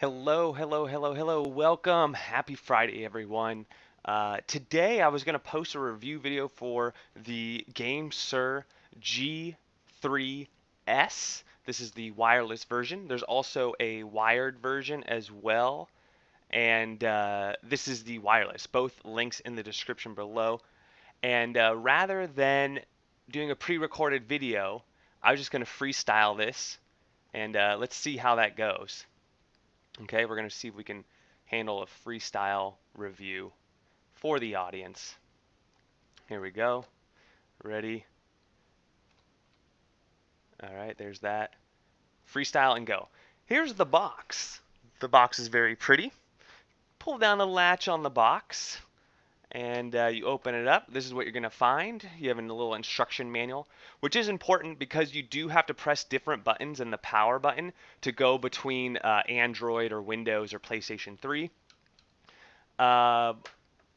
Hello, welcome. Happy Friday, everyone. Today I was going to post a review video for the GameSir G3S. This is the wireless version. There's also a wired version as well. And this is the wireless. Both links in the description below. And rather than doing a pre-recorded video, I was just going to freestyle this. And let's see how that goes. Okay, we're going to see if we can handle a freestyle review for the audience. Here we go. Ready? All right, there's that. Freestyle and go. Here's the box. The box is very pretty. Pull down the latch on the box, and you open it up. This is what you're going to find. You have a little instruction manual, which is important because you do have to press different buttons and the power button to go between Android or Windows or PlayStation 3.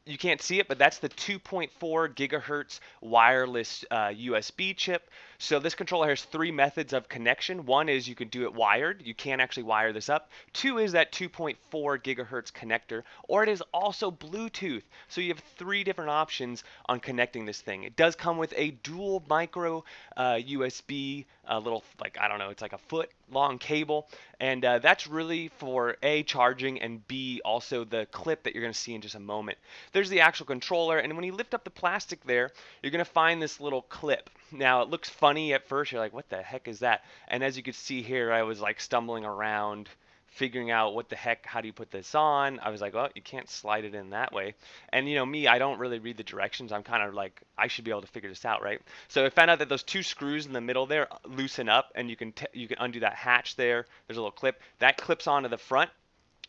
You can't see it, but that's the 2.4 gigahertz wireless USB chip. So this controller has three methods of connection. One is you can do it wired. You can actually wire this up. Two is that 2.4 gigahertz connector, or it is also Bluetooth. So you have three different options on connecting this thing. It does come with a dual micro USB, little, like, I don't know, it's like a foot long cable. And that's really for A, charging, and B, also the clip that you're going to see in just a moment. There's the actual controller, and when you lift up the plastic there, you're going to find this little clip. Now, it looks funny at first. You're like, what the heck is that? And as you can see here, I was like stumbling around, figuring out what the heck, how do you put this on? I was like, well, you can't slide it in that way. And you know me, I don't really read the directions. I'm kind of like, I should be able to figure this out, right? So I found out that those two screws in the middle there loosen up, and you can undo that hatch there. There's a little clip. That clips onto the front.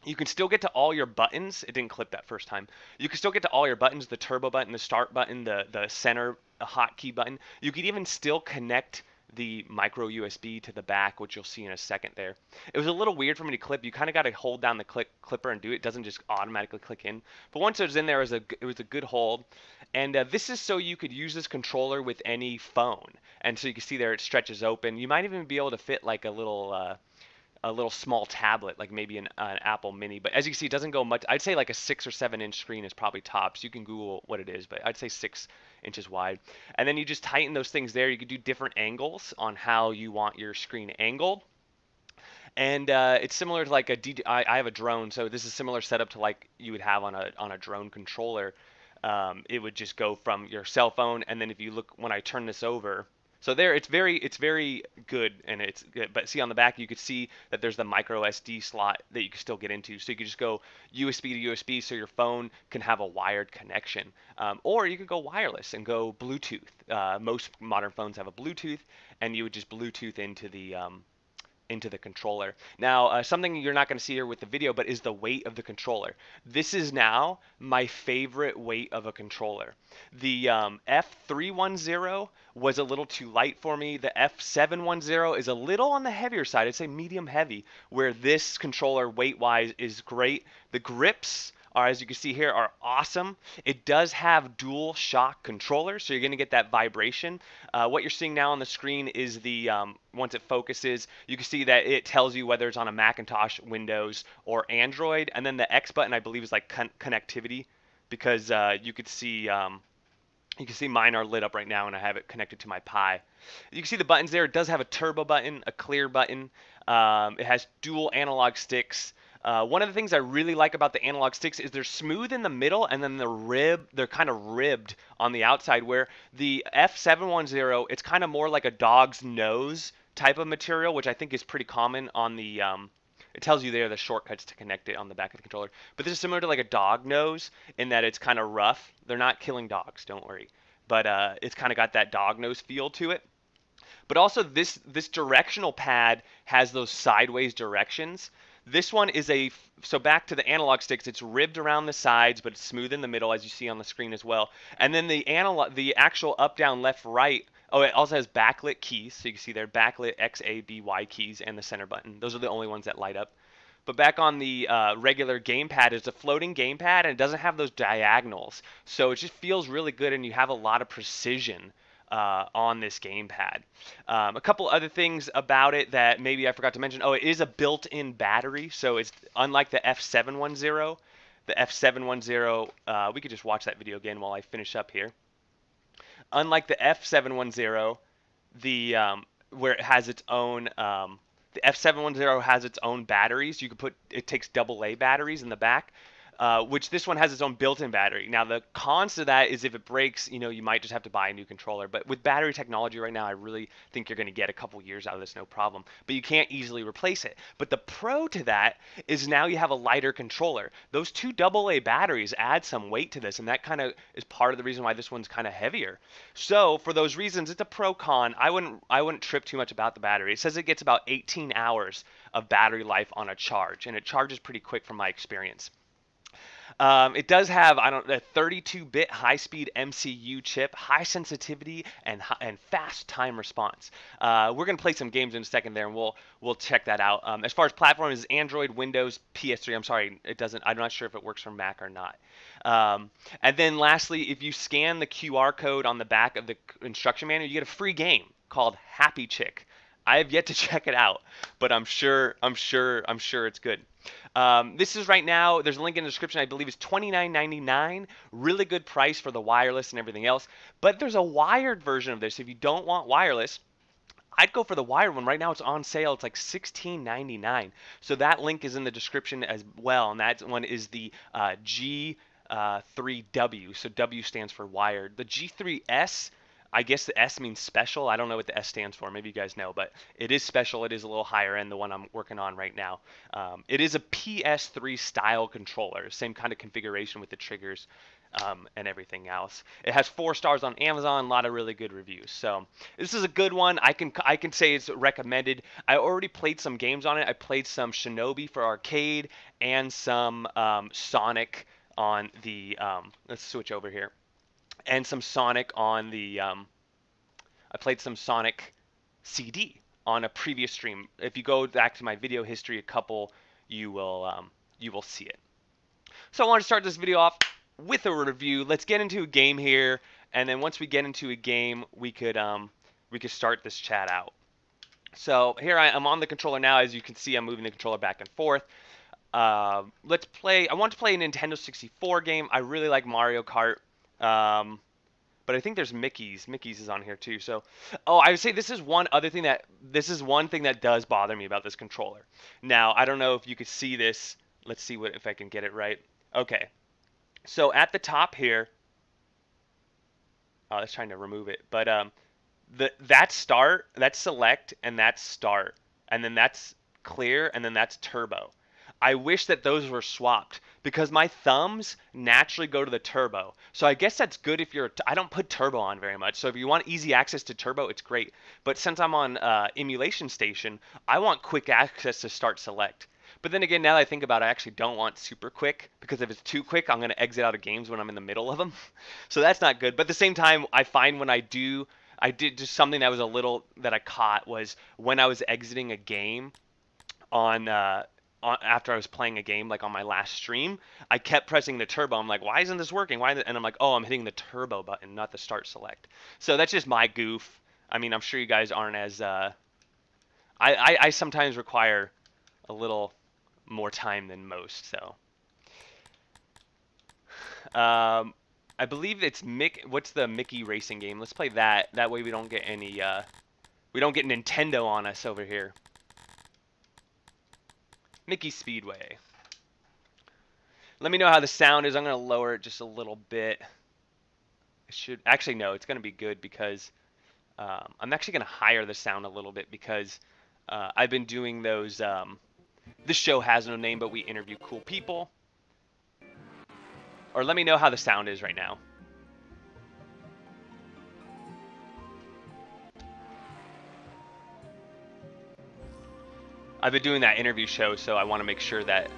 You can still get to all your buttons. It didn't clip that first time. You can still get to all your buttons, the turbo button, the start button, the center hotkey button. You could even still connect the micro USB to the back, which you'll see in a second there. It was a little weird for me to clip. You kind of got to hold down the clipper and do it. It doesn't just automatically click in. But once it was in there, it was a good hold. And this is so you could use this controller with any phone. And so you can see there it stretches open. You might even be able to fit like a little small tablet, like maybe an Apple Mini. But as you can see, it doesn't go much. I'd say like a 6 or 7 inch screen is probably tops. You can Google what it is, but I'd say 6 inches wide. And then you just tighten those things there. You could do different angles on how you want your screen angled. And it's similar to like I have a drone, so this is similar setup to like you would have on a drone controller. It would just go from your cell phone, and then if you look when I turn this over. So there, it's very good, and it's good. But see on the back, you could see that there's the micro SD slot that you can still get into. So you could just go USB to USB, so your phone can have a wired connection, or you could go wireless and go Bluetooth. Most modern phones have a Bluetooth, and you would just Bluetooth into the controller. Now, something you're not going to see here with the video, but is the weight of the controller. This is now my favorite weight of a controller. The F310 was a little too light for me. The F710 is a little on the heavier side. I'd say medium heavy, where this controller weight-wise is great. The grips are, as you can see here, are awesome. It does have dual shock controllers, so you're going to get that vibration. What you're seeing now on the screen is the, once it focuses, you can see that it tells you whether it's on a Macintosh, Windows, or Android. And then the X button, I believe, is like connectivity, because you can see mine are lit up right now, and I have it connected to my Pi. You can see the buttons there. It does have a turbo button, a clear button. It has dual analog sticks. One of the things I really like about the analog sticks is they're smooth in the middle, and then they're kind of ribbed on the outside, where the F710, it's kind of more like a dog's nose type of material, which I think is pretty common on the, it tells you there the shortcuts to connect it on the back of the controller. But this is similar to like a dog nose in that it's kind of rough. They're not killing dogs, don't worry. But it's kind of got that dog nose feel to it. But also this directional pad has those sideways directions. This one is so back to the analog sticks, it's ribbed around the sides, but it's smooth in the middle, as you see on the screen as well. And then the actual up, down, left, right, oh, it also has backlit keys. So you can see there, backlit X, A, B, Y keys, and the center button. Those are the only ones that light up. But back on the regular gamepad, it's a floating gamepad, and it doesn't have those diagonals. So it just feels really good, and you have a lot of precision on this gamepad. A couple other things about it that maybe I forgot to mention. Oh, it is a built-in battery, so it's unlike the F710. The F710, we could just watch that video again while I finish up here. Unlike the F710, the where it has its own, the F710 has its own batteries. You could put, it takes AA batteries in the back, which this one has its own built-in battery. Now the cons to that is if it breaks, you know, you might just have to buy a new controller. But with battery technology right now, I really think you're going to get a couple years out of this, no problem. But you can't easily replace it. But the pro to that is now you have a lighter controller. Those two AA batteries add some weight to this, and that kind of is part of the reason why this one's kind of heavier. So for those reasons, it's a pro-con. I wouldn't trip too much about the battery. It says it gets about 18 hours of battery life on a charge, and it charges pretty quick from my experience. It does have, a 32-bit high-speed MCU chip, high sensitivity, and fast time response. We're going to play some games in a second there, and we'll check that out. As far as platform, is Android, Windows, PS3. I'm sorry, it doesn't. I'm not sure if it works for Mac or not. And then lastly, if you scan the QR code on the back of the instruction manual, you get a free game called Happy Chick. I have yet to check it out, but I'm sure it's good. This is right now, there's a link in the description, I believe it's $29.99, really good price for the wireless and everything else, but there's a wired version of this. If you don't want wireless, I'd go for the wired one. Right now it's on sale, it's like $16.99, so that link is in the description as well, and that one is the G3W, so W stands for wired. The G3S, I guess the S means special. I don't know what the S stands for. Maybe you guys know, but it is special. It is a little higher end, the one I'm working on right now. It is a PS3 style controller, same kind of configuration with the triggers and everything else. It has 4 stars on Amazon, a lot of really good reviews. So this is a good one. I can say it's recommended. I already played some games on it. I played some Shinobi for arcade and some Sonic on the, let's switch over here. And some Sonic on the, I played some Sonic CD on a previous stream. If you go back to my video history a couple, you will see it. So I want to start this video off with a review. Let's get into a game here, and then once we get into a game, we could start this chat out. So here I am on the controller now. As you can see, I'm moving the controller back and forth. Let's play. I want to play a Nintendo 64 game. I really like Mario Kart. But I think there's Mickey's. Mickey's is on here too. So, oh, I would say this is one other thing that, this is one thing that does bother me about this controller. Now, I don't know if you could see this. Let's see what, if I can get it right. Okay. So at the top here, oh, I was trying to remove it, but, that start, that's select, and that's start, and then that's clear, and then that's turbo. I wish that those were swapped, because my thumbs naturally go to the turbo. So I guess that's good if you're, I don't put turbo on very much. So if you want easy access to turbo, it's great. But since I'm on Emulation Station, I want quick access to start select. But then again, now that I think about it, I actually don't want super quick, because if it's too quick, I'm going to exit out of games when I'm in the middle of them. So that's not good. But at the same time, I find when I did just something that was a little, that I caught was when I was exiting a game on, after I was playing a game, like on my last stream, I kept pressing the turbo. I'm like, why isn't this working? Why? And I'm like, oh, I'm hitting the turbo button, not the start select. So that's just my goof. I mean, I'm sure you guys aren't as, I sometimes require a little more time than most. So, I believe it's Mick. What's the Mickey racing game? Let's play that. That way we don't get any, we don't get Nintendo on us over here. Mickey Speedway. Let me know how the sound is. I'm going to lower it just a little bit. It should actually, no, it's going to be good because I'm actually going to higher the sound a little bit because I've been doing those. This show has no name, but we interview cool people. Or let me know how the sound is right now. I've been doing that interview show, so I want to make sure that,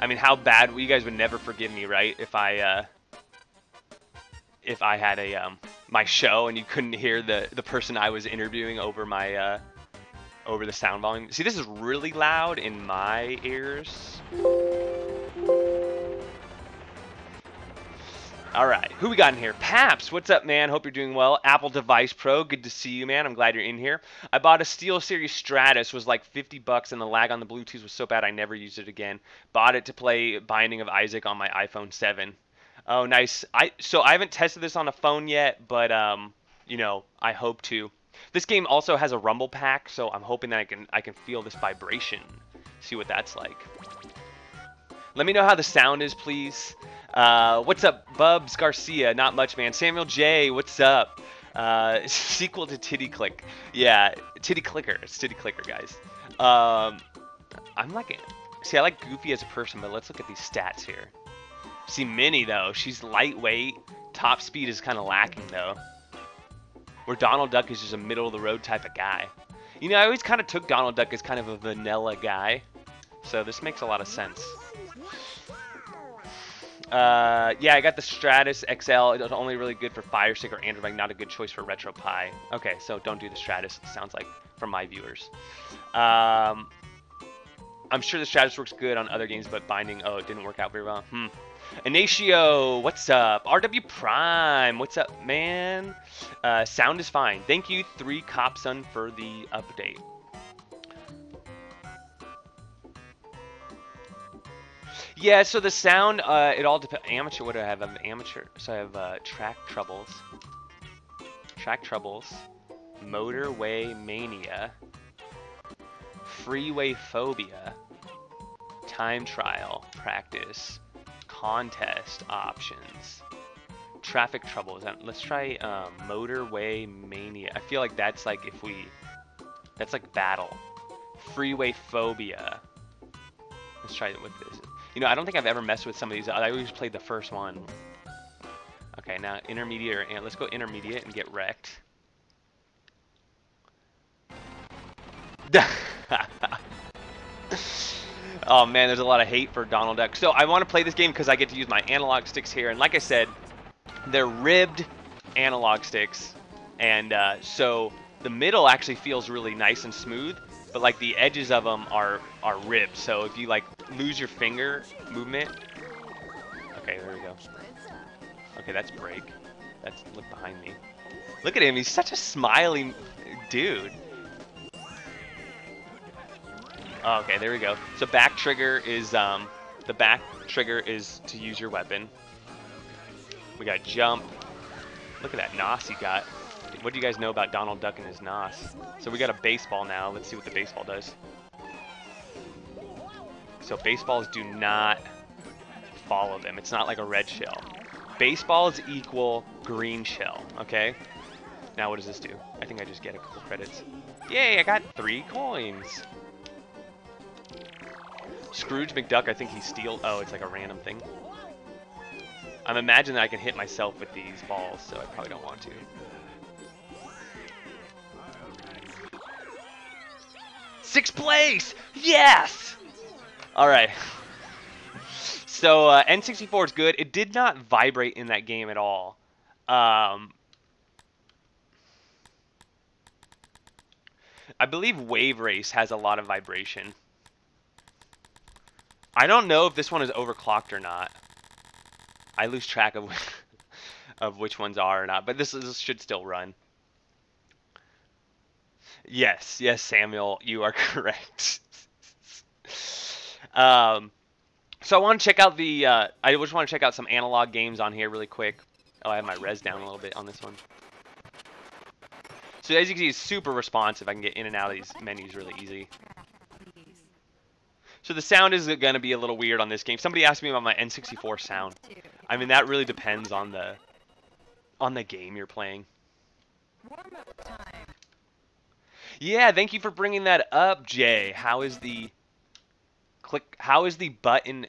I mean, how bad, you guys would never forgive me, right? If I had a, my show and you couldn't hear the person I was interviewing over my, over the sound volume. See, this is really loud in my ears. All right, who we got in here? Paps, what's up, man? Hope you're doing well. Apple Device Pro, good to see you, man. I'm glad you're in here. I bought a SteelSeries Stratus, was like 50 bucks, and the lag on the Bluetooth was so bad I never used it again. Bought it to play Binding of Isaac on my iPhone 7. Oh, nice. So I haven't tested this on a phone yet, but, you know, I hope to. This game also has a rumble pack, so I'm hoping that I can feel this vibration, see what that's like. Let me know how the sound is, please. What's up, Bubs Garcia? Not much, man. Samuel J, what's up? Sequel to Titty Click. Yeah, Titty Clicker. It's Titty Clicker, guys. I'm like, see, I like Goofy as a person, but let's look at these stats here. See, Minnie, though, she's lightweight. Top speed is kind of lacking, though. Where Donald Duck is just a middle-of-the-road type of guy. You know, I always kind of took Donald Duck as kind of a vanilla guy. So this makes a lot of sense. Yeah, I got the Stratus XL. It's only really good for Firestick or Android, like not a good choice for RetroPie. Okay, so don't do the Stratus, it sounds like, from my viewers. I'm sure the Stratus works good on other games, but Binding, oh, it didn't work out very well. Inatio, what's up? RW Prime, what's up, man? Sound is fine. Thank you, 3Copsun, for the update. Yeah, so the sound, it all depends. Amateur, what do I have? I have amateur, so I have track troubles, motorway mania, freeway phobia, time trial, practice, contest options, traffic troubles. Let's try motorway mania. I feel like that's like if we, that's like battle, freeway phobia. Let's try it with this. You know, I don't think I've ever messed with some of these. I always played the first one. Okay, now intermediate, or let's go intermediate and get wrecked. Oh man, there's a lot of hate for Donald Duck. So I want to play this game because I get to use my analog sticks here. And like I said, they're ribbed analog sticks. And so the middle actually feels really nice and smooth. But like the edges of them are ribbed, so if you like lose your finger movement. Okay, there we go. Okay, that's break. That's, look behind me. Look at him, he's such a smiley dude. Oh, okay, there we go. So back trigger is the back trigger is to use your weapon. We got jump. Look at that nos he got. What do you guys know about Donald Duck and his nos? So we got a baseball now. Let's see what the baseball does. So baseballs do not follow them. It's not like a red shell. Baseballs equal green shell, okay? Now what does this do? I think I just get a couple credits. Yay, I got 3 coins. Scrooge McDuck, I think he steals. Oh, it's like a random thing. I'm imagining that I can hit myself with these balls, so I probably don't want to. Sixth place! Yes! Alright. So, N64 is good. It did not vibrate in that game at all. I believe Wave Race has a lot of vibration. I don't know if this one is overclocked or not. I lose track of which ones are or not, but this should still run. Yes, yes, Samuel, you are correct. So I want to check out the, I just want to check out some analog games on here really quick. Oh, I have my res down a little bit on this one. So as you can see, it's super responsive. I can get in and out of these menus really easy. So the sound is going to be a little weird on this game. Somebody asked me about my N64 sound. I mean, that really depends on the game you're playing. Warm-up time. Yeah, thank you for bringing that up, Jay. How is the click? How is the button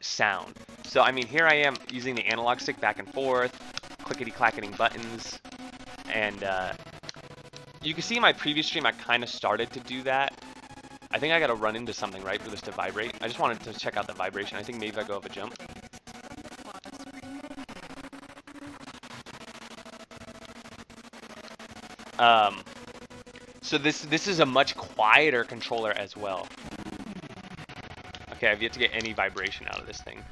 sound? So, I mean, here I am using the analog stick back and forth, clickety-clacketing buttons, and you can see in my previous stream I kind of started to do that. I think I got to run into something, right, for this to vibrate. I just wanted to check out the vibration. I think maybe I go up a jump. So this is a much quieter controller as well. Okay, I've yet to get any vibration out of this thing.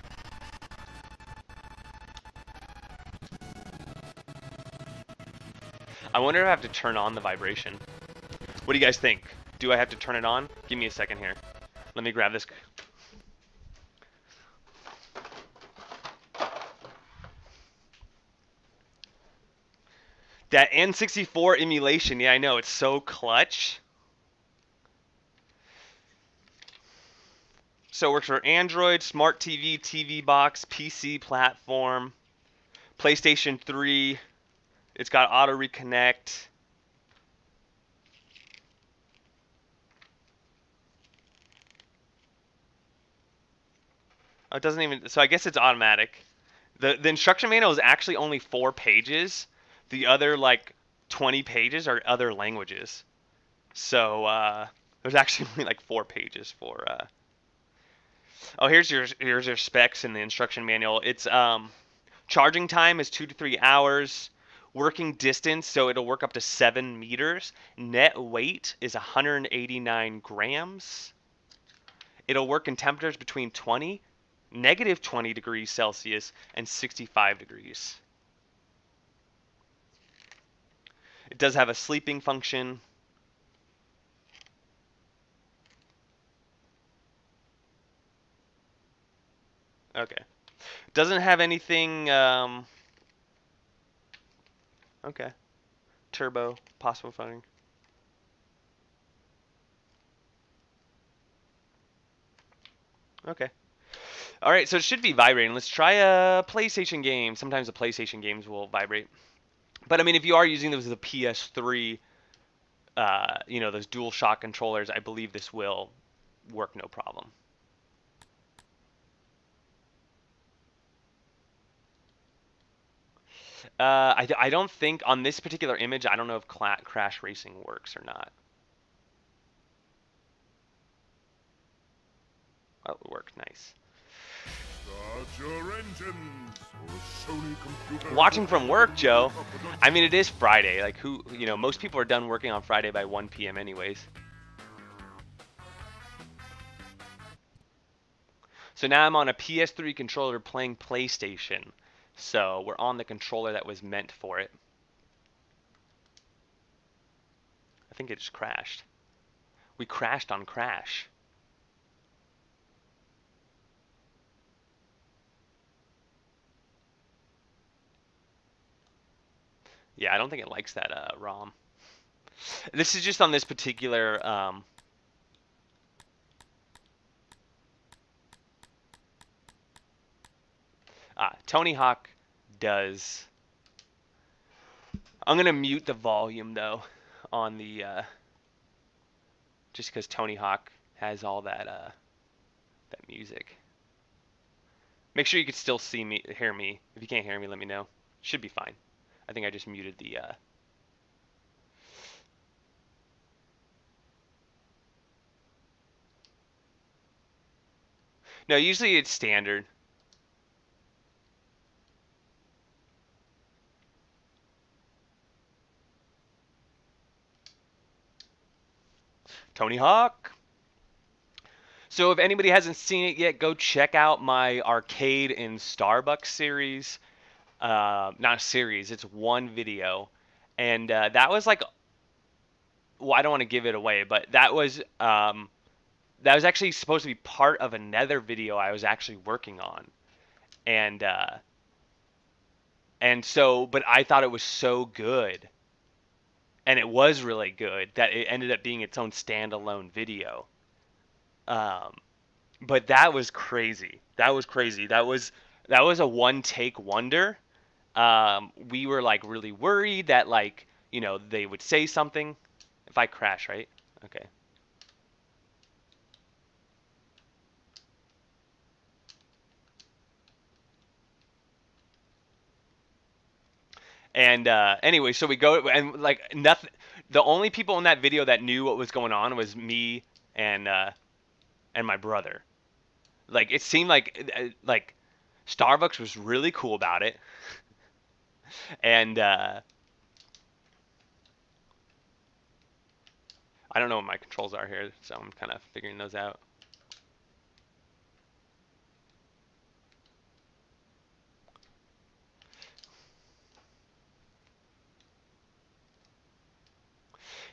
I wonder if I have to turn on the vibration. What do you guys think? Do I have to turn it on? Give me a second here. Let me grab this. That N64 emulation, yeah, I know, it's so clutch. So it works for Android, Smart TV, TV box, PC platform, PlayStation 3. It's got auto reconnect. Oh, it doesn't even, so I guess it's automatic. The instruction manual is actually only 4 pages. The other, like, 20 pages are other languages. So, there's actually only, like, 4 pages for, Oh, here's your specs in the instruction manual. It's, charging time is 2 to 3 hours. Working distance, so it'll work up to 7 meters. Net weight is 189 grams. It'll work in temperatures between -20 degrees Celsius and 65 degrees. It does have a sleeping function. Okay. It doesn't have anything. Okay. Turbo, possible firing. Okay. All right, so it should be vibrating. Let's try a PlayStation game. Sometimes the PlayStation games will vibrate. But, I mean, if you are using those as a PS3, you know, those DualShock controllers, I believe this will work no problem. I don't think on this particular image, I don't know if Crash Racing works or not. Oh, it worked. Nice. Watching from work, Joe. I mean, it is Friday. Like, who, you know, most people are done working on Friday by 1 p.m. anyways. So now I'm on a PS3 controller playing PlayStation. So we're on the controller that was meant for it. I think it just crashed. We crashed on Crash. Yeah, I don't think it likes that ROM. This is just on this particular... Tony Hawk does. I'm going to mute the volume, though, on the... just because Tony Hawk has all that, that music. Make sure you can still see me, hear me. If you can't hear me, let me know. Should be fine. I think I just muted the, No, usually it's standard. Tony Hawk. So if anybody hasn't seen it yet, go check out my Arcade in Starbucks series. Not a series, it's one video, and that was like, well, I don't want to give it away, but that was actually supposed to be part of another video I was actually working on, and so, but I thought it was so good, and it was really good, that it ended up being its own standalone video. But that was crazy. That was crazy. That was a one-take wonder. We were like really worried that, like, you know, they would say something if I crash, right? Okay. And anyway, so we go and like nothing. The only people in that video that knew what was going on was me and my brother. Like, it seemed like Starbucks was really cool about it. And I don't know what my controls are here, so I'm kind of figuring those out.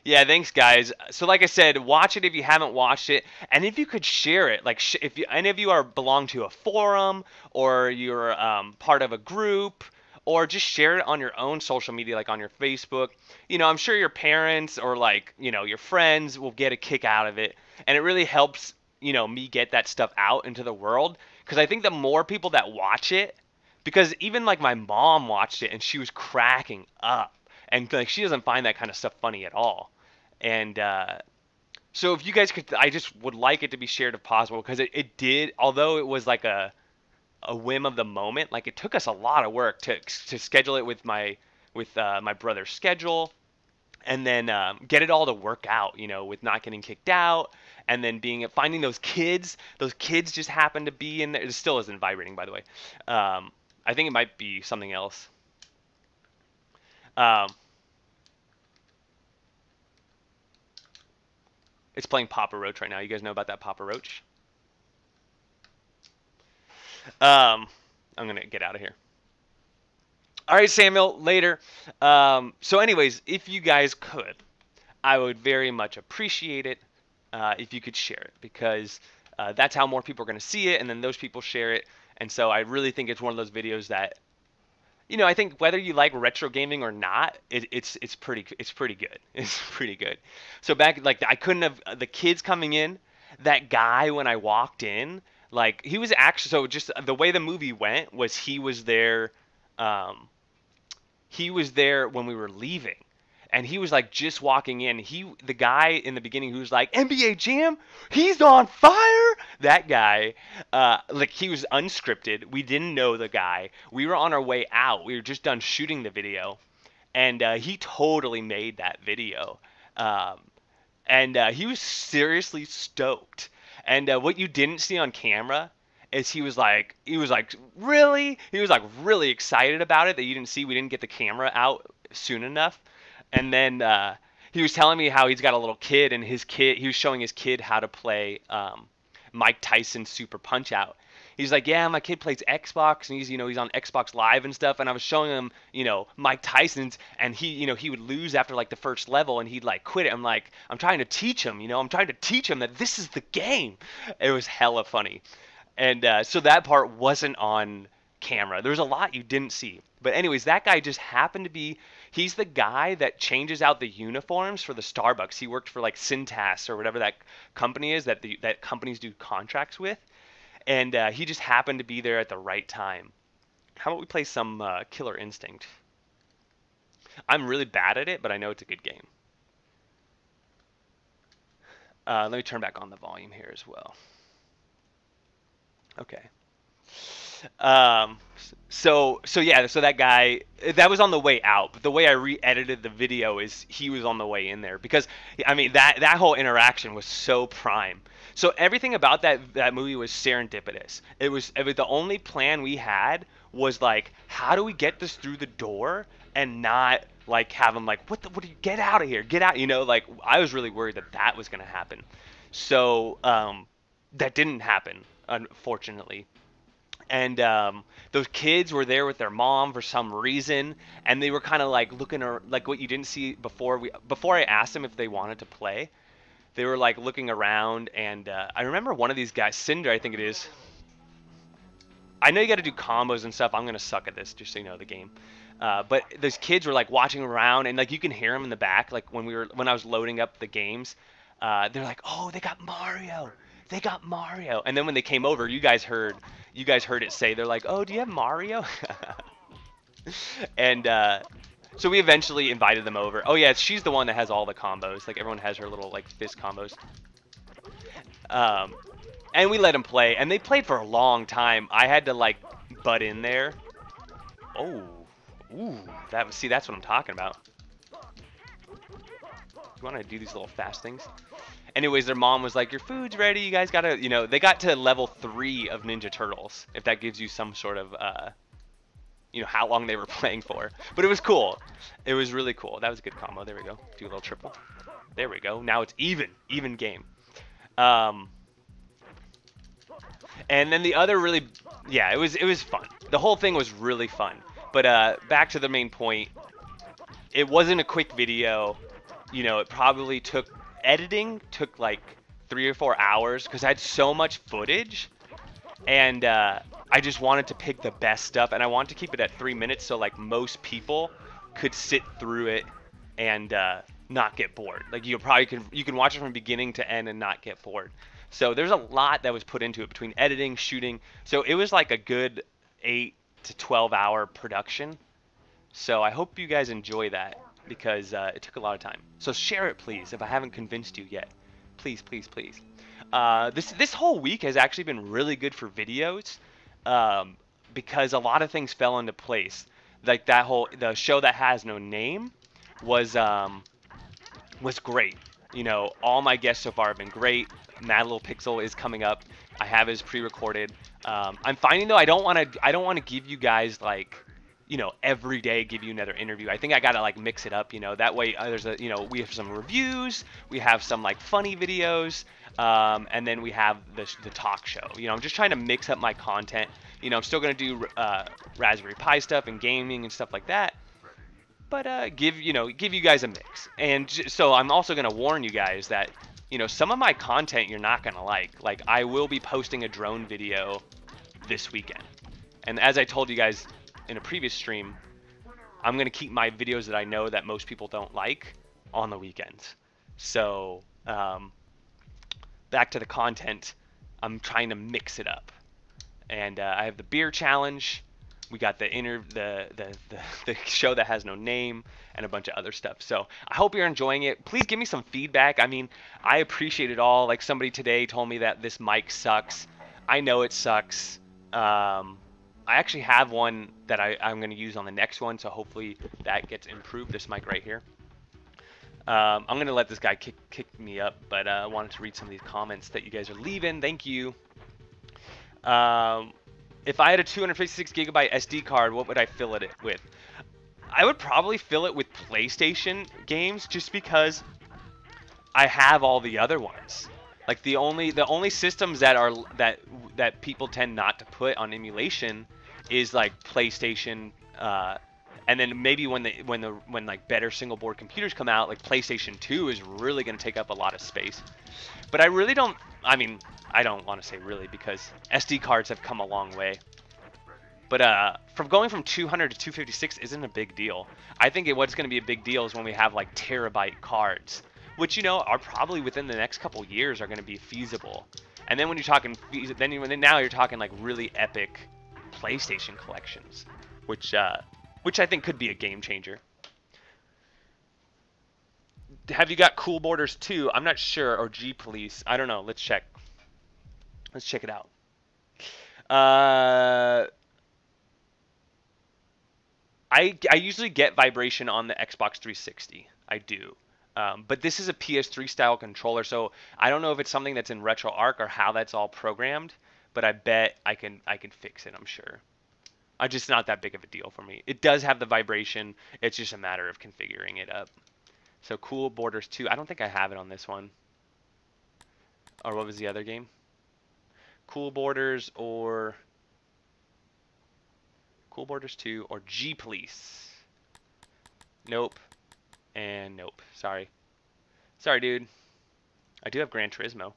Yeah, thanks, guys. So like I said, watch it if you haven't watched it. And if you could share it, like if you, any of you are belong to a forum or you're part of a group, or just share it on your own social media, like on your Facebook. You know, I'm sure your parents or like, you know, your friends will get a kick out of it. And it really helps, you know, me get that stuff out into the world. Because I think the more people that watch it, because even like my mom watched it and she was cracking up. And like she doesn't find that kind of stuff funny at all. And so if you guys could, I just would like it to be shared if possible. Because it did, although it was like a whim of the moment, like it took us a lot of work to schedule it with my brother's schedule, and then get it all to work out, you know, with not getting kicked out, and then finding those kids. Those kids just happened to be in there. It still isn't vibrating, by the way. I think it might be something else. It's playing Papa Roach right now. You guys know about that Papa Roach? I'm gonna get out of here. All right, Samuel, later. So anyways, if you guys could, I would very much appreciate it if you could share it, because that's how more people are gonna see it, and then those people share it. And so I really think it's one of those videos that, you know, I think whether you like retro gaming or not, it's pretty good. So back, like, I couldn't have the kids coming in. That guy, when I walked in, like, he was actually, so just the way the movie went was he was there when we were leaving, and he was like just walking in. The guy in the beginning who was like, NBA Jam, he's on fire. That guy, like, he was unscripted. We didn't know the guy. We were on our way out. We were just done shooting the video, and he totally made that video. And he was seriously stoked. And what you didn't see on camera is he was like, really? He was like really excited about it that you didn't see. We didn't get the camera out soon enough. And then he was telling me how he's got a little kid, and his kid, he was showing his kid how to play Mike Tyson's Super Punch-Out. He's like, yeah, my kid plays Xbox, and he's, you know, he's on Xbox Live and stuff. And I was showing him, you know, Mike Tyson's, and he, you know, he would lose after like the first level, and he'd like quit it. I'm like, I'm trying to teach him, you know, I'm trying to teach him that this is the game. It was hella funny. And so that part wasn't on camera. There's a lot you didn't see. But anyways, that guy just happened to be, he's the guy that changes out the uniforms for the Starbucks. He worked for like Cintas or whatever that company is that companies do contracts with. And he just happened to be there at the right time. How about we play some Killer Instinct? I'm really bad at it, but I know it's a good game. Let me turn back on the volume here as well. Okay. So that guy, that was on the way out, but the way I re-edited the video is he was on the way in there, because I mean that whole interaction was so prime. So everything about that movie was serendipitous. It was the only plan we had was like, how do we get this through the door and not like have him like, what do you, get out of here, get out, you know, like I was really worried that was going to happen. So that didn't happen, unfortunately. And those kids were there with their mom for some reason, and they were kind of like looking around, like what you didn't see before. Before I asked them if they wanted to play, they were like looking around, and I remember one of these guys, Cinder, I think it is. I know you got to do combos and stuff. I'm gonna suck at this, just so you know the game. But those kids were like watching around, and like you can hear them in the back, like when I was loading up the games, they're like, oh, they got Mario. They got Mario. And then when they came over, you guys heard it say, they're like, oh, do you have Mario? And so we eventually invited them over. Oh yeah, she's the one that has all the combos. Like everyone has her little like fist combos. And we let them play, and they played for a long time. I had to like butt in there. Oh, ooh, that was, see, that's what I'm talking about. You want to do these little fast things? Anyways, their mom was like, your food's ready. You guys got to, you know, they got to level 3 of Ninja Turtles, if that gives you some sort of, you know, how long they were playing for. But it was cool. It was really cool. That was a good combo. There we go. Do a little triple. There we go. Now it's even game. And then the other really, yeah, it was fun. The whole thing was really fun. But back to the main point, it wasn't a quick video. you know, it probably took, editing took like 3 or 4 hours because I had so much footage, and I just wanted to pick the best stuff, and I wanted to keep it at 3 minutes so like most people could sit through it and not get bored. Like you can watch it from beginning to end and not get bored. So there's a lot that was put into it between editing, shooting. So it was like a good 8 to 12 hour production. So I hope you guys enjoy that, because it took a lot of time. So share it, please, if I haven't convinced you yet. Please, please, please. This whole week has actually been really good for videos, because a lot of things fell into place. Like the show that has no name was great. You know, all my guests so far have been great. Mad Little Pixel is coming up. I have his pre-recorded. I'm finding though I don't want to give you guys like, you know, every day give you another interview. I think I gotta like mix it up, you know, that way there's a, you know, we have some reviews, we have some like funny videos, and then we have the talk show. You know, I'm just trying to mix up my content. You know, I'm still gonna do Raspberry Pi stuff and gaming and stuff like that, but give you guys a mix. And so I'm also gonna warn you guys that, you know, some of my content you're not gonna like. Like I will be posting a drone video this weekend, and as I told you guys in a previous stream, I'm gonna keep my videos that I know that most people don't like on the weekends. So back to the content, I'm trying to mix it up, and I have the beer challenge. We got the show that has no name and a bunch of other stuff. So I hope you're enjoying it. Please give me some feedback. I mean, I appreciate it all. Like somebody today told me that this mic sucks. I know it sucks. I actually have one that I'm going to use on the next one, so hopefully that gets improved, this mic right here. I'm going to let this guy kick me up, but I wanted to read some of these comments that you guys are leaving. Thank you. If I had a 256 gigabyte SD card, what would I fill it with? I would probably fill it with PlayStation games, just because I have all the other ones. Like the only systems that people tend not to put on emulation is like PlayStation, and then maybe when like better single board computers come out, like PlayStation 2 is really going to take up a lot of space. But I really don't. I mean, I don't want to say really, because SD cards have come a long way. But from going from 200 to 256 isn't a big deal. I think what's going to be a big deal is when we have like terabyte cards, which, you know, are probably within the next couple years are going to be feasible. And then when you're talking, now you're talking like really epic PlayStation collections, which I think could be a game changer. Have you got Cool Borders 2? I'm not sure, or G-Police. I don't know. Let's check. Let's check it out. I usually get vibration on the Xbox 360. I do. But this is a PS3 style controller, so I don't know if it's something that's in RetroArch or how that's all programmed, but I bet I can fix it, I'm sure. It's just not that big of a deal for me. It does have the vibration. It's just a matter of configuring it up. So Cool Borders 2. I don't think I have it on this one. Or what was the other game? Cool Borders or Cool Borders 2 or G-Police. Nope. And nope. Sorry, dude. I do have Gran Turismo.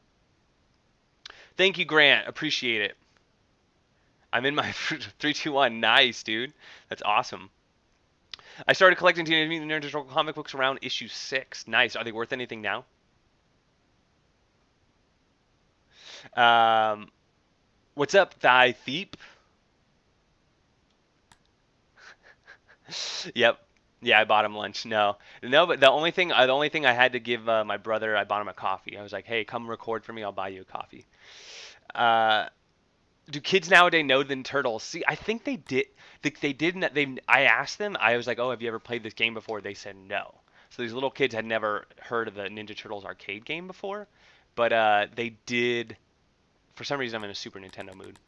Thank you, Grant. Appreciate it. I'm in my 321. Nice, dude. That's awesome. I started collecting Teenage Mutant Ninja Turtles comic books around issue 6. Nice. Are they worth anything now? What's up, Thy Thiep? Yep. Yeah, I bought him lunch. No, but the only thing I had to give my brother, I bought him a coffee. I was like, hey, come record for me. I'll buy you a coffee. Do kids nowadays know the Turtles? See, I think they did. They didn't. I asked them. I was like, oh, have you ever played this game before? They said no. So these little kids had never heard of the Ninja Turtles arcade game before, but they did. For some reason, I'm in a Super Nintendo mood.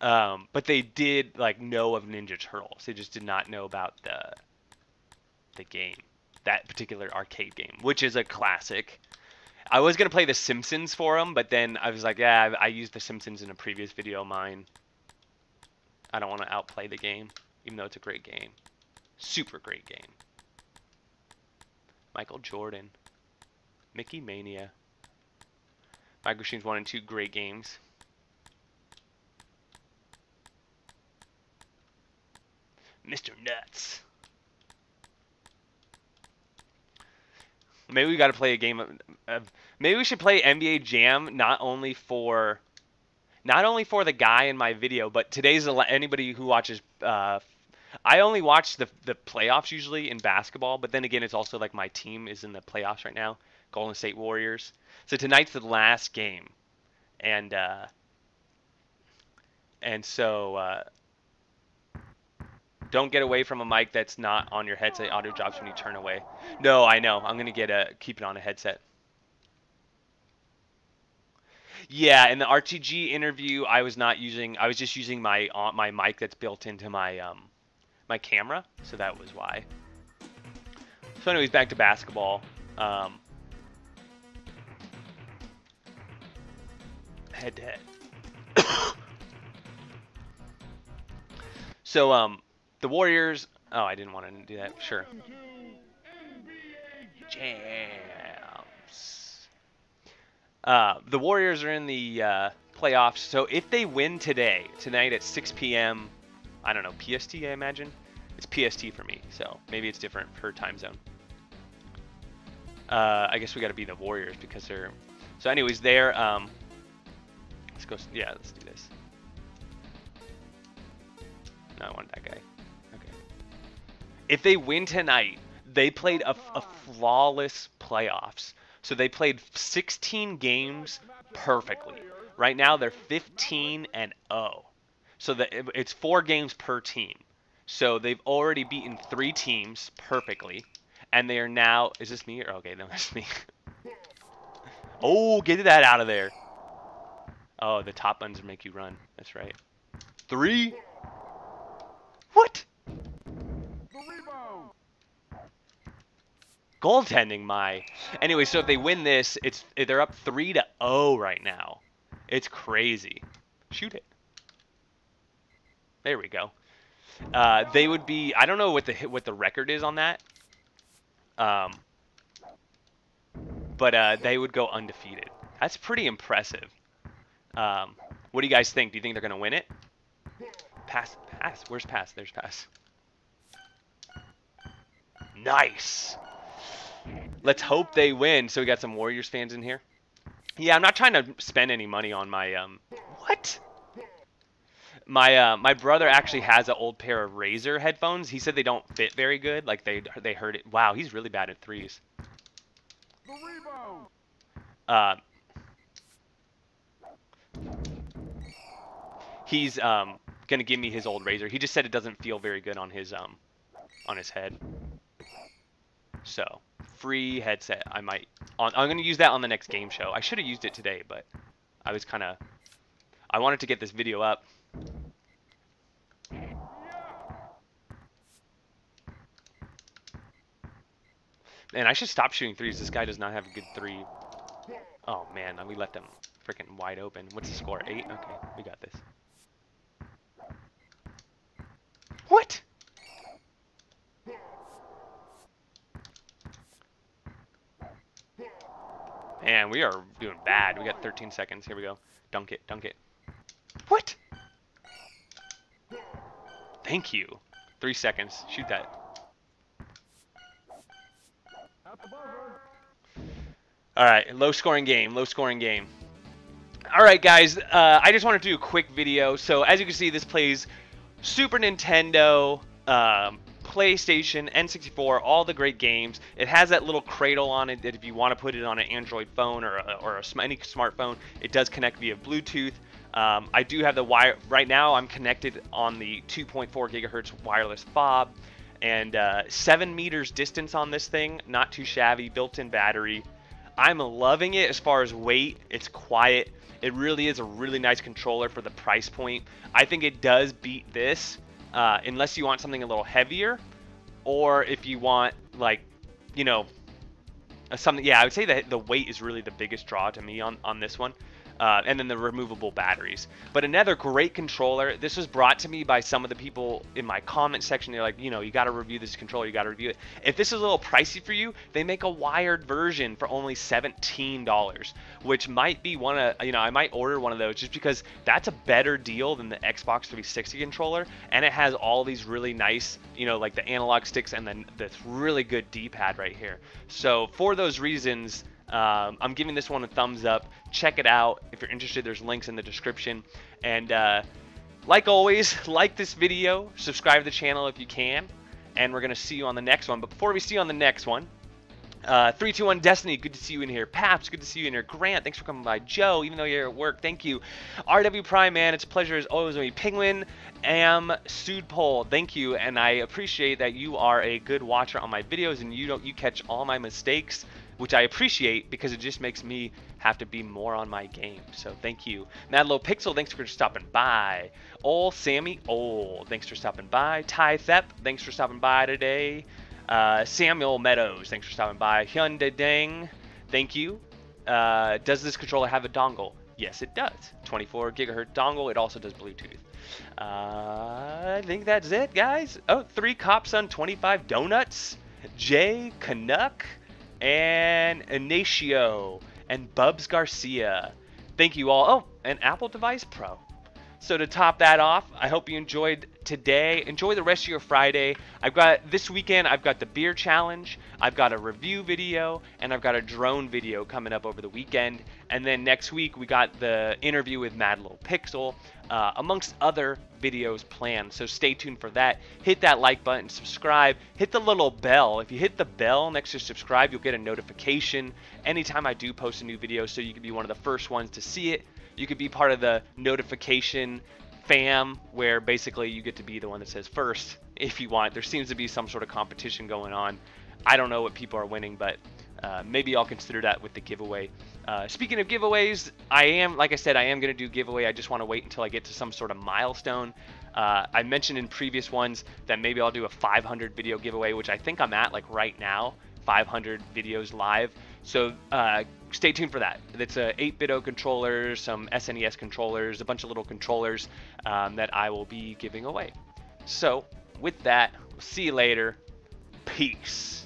But they did like know of Ninja Turtles. They just did not know about the game, that particular arcade game, which is a classic. I was gonna play The Simpsons for them, but then I was like, yeah, I used The Simpsons in a previous video of mine. I don't want to outplay the game, even though it's a great game, super great game. Michael Jordan, Mickey Mania, Micro Machines 1 and 2, great games. Mr. Nuts. Maybe we got to play a game of maybe we should play NBA Jam not only for the guy in my video, but today's anybody who watches I only watch the playoffs usually in basketball, but then again it's also like my team is in the playoffs right now, Golden State Warriors. So tonight's the last game. And so don't get away from a mic that's not on your headset. Audio drops when you turn away. No, I know. I'm gonna keep it on a headset. Yeah, in the RTG interview, I was just using my mic that's built into my my camera, so that was why. So anyways, back to basketball. Head to head. So the Warriors. Oh, I didn't want to do that. Sure. Jams. The Warriors are in the playoffs. So if they win tonight at 6 p.m., I don't know, PST, I imagine. It's PST for me, so maybe it's different per time zone. I guess we got to be the Warriors because they're. So, anyways, they're. Let's go. Yeah, let's do this. No, I want that guy. If they win tonight, they played a flawless playoffs. So they played 16 games perfectly. Right now they're 15-0. So it's 4 games per team. So they've already beaten 3 teams perfectly, and they are now. Is this me? Or, okay, no, that's me. Oh, get that out of there! Oh, the top buttons make you run. That's right. 3. What? Goaltending my anyway, so if they win this, they're up 3-0 right now. It's crazy. Shoot it. There we go. They would be, I don't know what the record is on that. But they would go undefeated. That's pretty impressive. What do you guys think? Do you think they're gonna win it? Pass. Where's pass? There's pass. Nice. Let's hope they win. So we got some Warriors fans in here. Yeah, I'm not trying to spend any money on my what? My brother actually has an old pair of Razer headphones. He said they don't fit very good. Like they heard it. Wow, he's really bad at threes. He's gonna give me his old Razer. He just said it doesn't feel very good on his head. So. Free headset. I'm gonna use that on the next game show. I should have used it today, but I wanted to get this video up. Man, I should stop shooting threes. This guy does not have a good three. Oh man, we left them freaking wide open. What's the score? 8? Okay, we got this. What? Man, we are doing bad. We got 13 seconds. Here we go. Dunk it. Dunk it. What? Thank you. 3 seconds. Shoot that. All right. Low scoring game. Low scoring game. All right, guys. I just wanted to do a quick video. So as you can see, this plays Super Nintendo, PlayStation, N64, all the great games. It has that little cradle on it that if you want to put it on an Android phone or any smartphone, it does connect via Bluetooth. I do have the wire. Right now I'm connected on the 2.4 gigahertz wireless fob and 7 meters distance on this thing. Not too shabby, built-in battery. I'm loving it as far as weight. It's quiet. It really is a really nice controller for the price point. I think it does beat this. Unless you want something a little heavier, or if you want, like, you know, something. Yeah, I would say that the weight is really the biggest draw to me on this one. and then the removable batteries. But another great controller, this was brought to me by some of the people in my comment section. They're like, you know, you got to review this controller, you got to review it. If this is a little pricey for you, they make a wired version for only $17, which might be one of, you know, I might order one of those just because that's a better deal than the Xbox 360 controller, and it has all these really nice, you know, like the analog sticks and then this really good D-pad right here. So for those reasons, I'm giving this one a thumbs up. Check it out. If you're interested, there's links in the description. And like always, like this video, subscribe to the channel if you can, and we're gonna see you on the next one. But before we see you on the next one, 321 Destiny, good to see you in here. Paps, good to see you in here. Grant, thanks for coming by. Joe, even though you're at work, thank you. RW Prime, man, it's a pleasure as always. Me Penguin Am Sudpole, thank you, and I appreciate that you are a good watcher on my videos and you catch all my mistakes, which I appreciate because it just makes me have to be more on my game. So thank you. Mad Little Pixel, thanks for stopping by. Ol Sammy Ol, thanks for stopping by. Ty Thep, thanks for stopping by today. Samuel Meadows, thanks for stopping by. Hyun De Dang, thank you. Does this controller have a dongle? Yes, it does. 24 gigahertz dongle. It also does Bluetooth. I think that's it, guys. Oh, 3 Cops on 25 Donuts. Jay Canuck and Inacio and Bubs Garcia, thank you all. Oh, and Apple Device Pro. So to top that off, I hope you enjoyed today. Enjoy the rest of your Friday. I've got this weekend, I've got the beer challenge, I've got a review video, and I've got a drone video coming up over the weekend. And then next week we got the interview with Mad Little Pixel, amongst other videos planned. So stay tuned for that. Hit that like button, subscribe, hit the little bell. If you hit the bell next to subscribe, you'll get a notification anytime I do post a new video, so you can be one of the first ones to see it. You could be part of the notification fam, where basically you get to be the one that says first if you want. There seems to be some sort of competition going on. I don't know what people are winning, but maybe I'll consider that with the giveaway. Speaking of giveaways, like I said, I am going to do giveaway. I just want to wait until I get to some sort of milestone. I mentioned in previous ones that maybe I'll do a 500 video giveaway, which I think I'm at like right now, 500 videos live. So stay tuned for that. That's a 8-bit controllers, some SNES controllers, a bunch of little controllers that I will be giving away. So with that, we'll see you later. Peace.